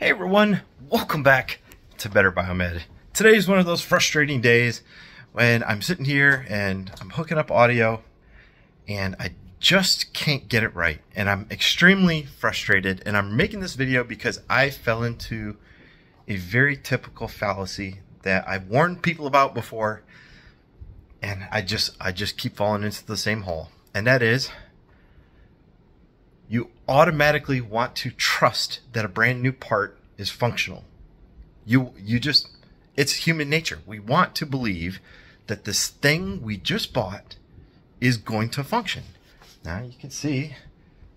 Hey everyone, welcome back to Better Biomed. Today is one of those frustrating days when I'm sitting here and I'm hooking up audio and I just can't get it right. And I'm extremely frustrated, and I'm making this video because I fell into a very typical fallacy that I've warned people about before, and I just keep falling into the same hole. And that is, you automatically want to trust that a brand new part is functional. It's human nature. We want to believe that this thing we just bought is going to function. Now you can see,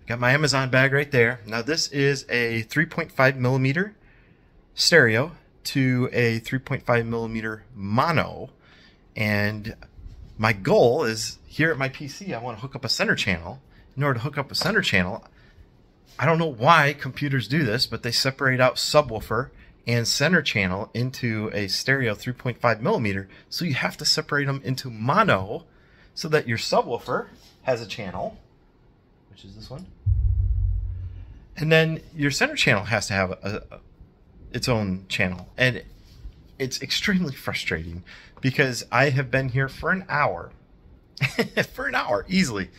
I got my Amazon bag right there. Now this is a 3.5 millimeter stereo to a 3.5 millimeter mono. And my goal is, here at my PC, I want to hook up a center channel. In order to hook up a center channel, I don't know why computers do this, but they separate out subwoofer and center channel into a stereo 3.5 millimeter. So you have to separate them into mono so that your subwoofer has a channel, which is this one. And then your center channel has to have its own channel. And it's extremely frustrating because I have been here for an hour, for an hour easily,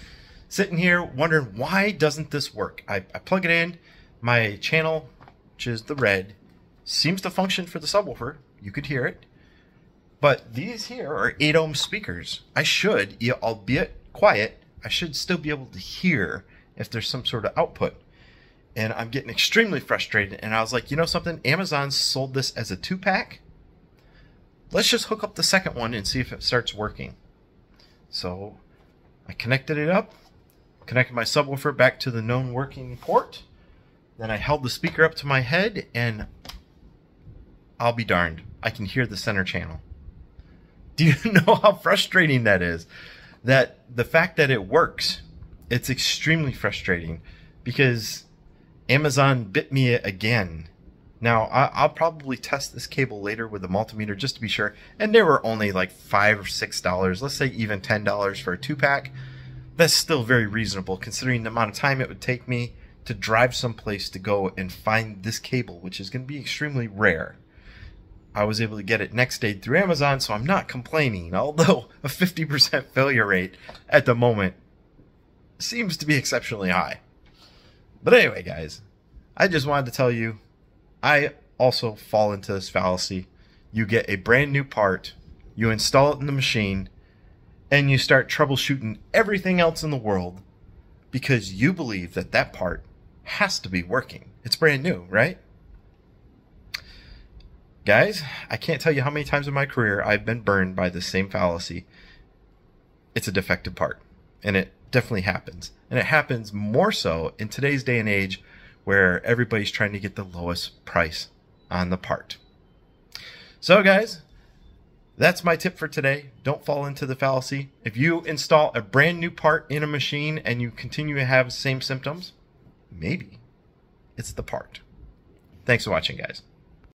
sitting here wondering, why doesn't this work? I plug it in, my channel, which is the red, seems to function for the subwoofer. You could hear it. But these here are 8-ohm speakers. I should, albeit quiet, I should still be able to hear if there's some sort of output. And I'm getting extremely frustrated. And I was like, you know something? Amazon sold this as a 2-pack. Let's just hook up the second one and see if it starts working. So I connected it up. Connected my subwoofer back to the known working port. Then I held the speaker up to my head, and I'll be darned, I can hear the center channel. Do you know how frustrating that is? That the fact that it works, it's extremely frustrating because Amazon bit me again. Now, I'll probably test this cable later with a multimeter just to be sure. And they were only like $5 or $6, let's say even $10 for a 2-pack. That's still very reasonable considering the amount of time it would take me to drive someplace to go and find this cable, which is going to be extremely rare. I was able to get it next day through Amazon, so I'm not complaining, although a 50% failure rate at the moment seems to be exceptionally high. But anyway, guys, I just wanted to tell you, I also fall into this fallacy. You get a brand new part, you install it in the machine, and you start troubleshooting everything else in the world because you believe that that part has to be working. It's brand new, right? Guys, I can't tell you how many times in my career I've been burned by this same fallacy. It's a defective part, and it definitely happens. And it happens more so in today's day and age where everybody's trying to get the lowest price on the part. So guys, that's my tip for today. Don't fall into the fallacy. If you install a brand new part in a machine and you continue to have the same symptoms, maybe it's the part. Thanks for watching, guys.